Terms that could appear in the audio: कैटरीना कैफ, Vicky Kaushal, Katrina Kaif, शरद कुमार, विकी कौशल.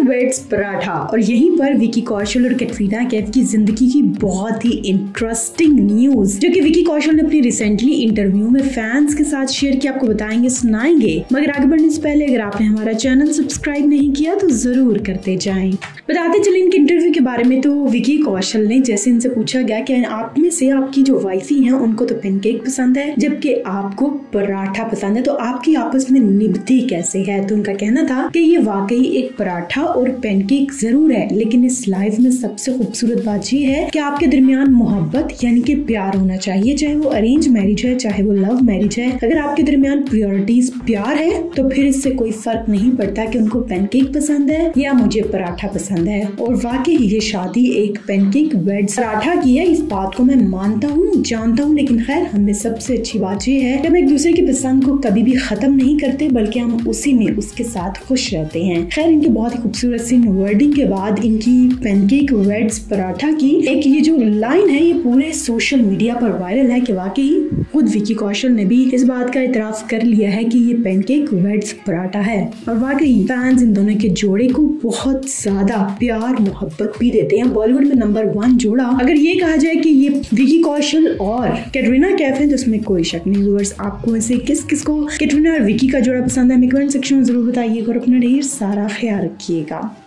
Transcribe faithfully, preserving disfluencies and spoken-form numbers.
Chicken weights paratha. और यहीं पर विकी कौशल और कैटरीना कैफ की जिंदगी की बहुत ही इंटरेस्टिंग न्यूज जो कि विकी कौशल ने अपनी रिसेंटली इंटरव्यू में फैंस के साथ शेयर की आपको बताएंगे, सुनाएंगे। मगर आगे बढ़ने से पहले अगर आपने हमारा चैनल सब्सक्राइब नहीं किया तो जरूर करते जाएं। बताते चले इनके इंटरव्यू के बारे में, तो विकी कौशल ने जैसे इनसे पूछा गया कि आप में से आपकी जो वाइफी है उनको तो पैनकेक पसंद है जबकि आपको पराठा पसंद है, तो आपकी आपस में निभती कैसे है? तो उनका कहना था कि ये वाकई एक पराठा और पैनकेक जरूर है, लेकिन इस लाइफ में सबसे खूबसूरत बात ये है कि आपके दरमियान मोहब्बत यानी कि प्यार होना चाहिए, चाहे वो अरेंज मैरिज है चाहे वो लव मैरिज है। अगर आपके दरमियान प्रायोरिटीज प्यार है तो फिर इससे कोई फर्क नहीं पड़ता कि उनको पैनकेक पसंद है या मुझे पराठा पसंद है। और वाकई ये शादी एक पैनकेक वेड्स पराठा की है, इस बात को मैं मानता हूँ, जानता हूँ। लेकिन खैर, हमें सबसे अच्छी बात यह है कि हम एक दूसरे की पसंद को कभी भी खत्म नहीं करते बल्कि हम उसी में उसके साथ खुश रहते हैं। खैर, इनके बहुत ही खूबसूरत सी वर्डिंग के बाद इनकी पैनकेक वेड्स पराठा की एक ये जो लाइन है ये पूरे सोशल मीडिया पर वायरल है कि वाकई खुद विकी कौशल ने भी इस बात का इतराफ कर लिया है कि ये पैनकेक वेड्स पराठा है। और वाकई फैंस इन दोनों के जोड़े को बहुत ज्यादा प्यार मोहब्बत भी देते हैं। बॉलीवुड में नंबर वन जोड़ा अगर ये कहा जाए कि ये विकी कौशल और कैटरीना कैफ है तो इसमें कोई शक नहीं। व्यूअर्स, आपको इसे किस किस को कैटरीना और विकी का जोड़ा पसंद है हमें कमेंट सेक्शन में जरूर बताइएगा और अपना ढेर सारा ख्याल रखिएगा।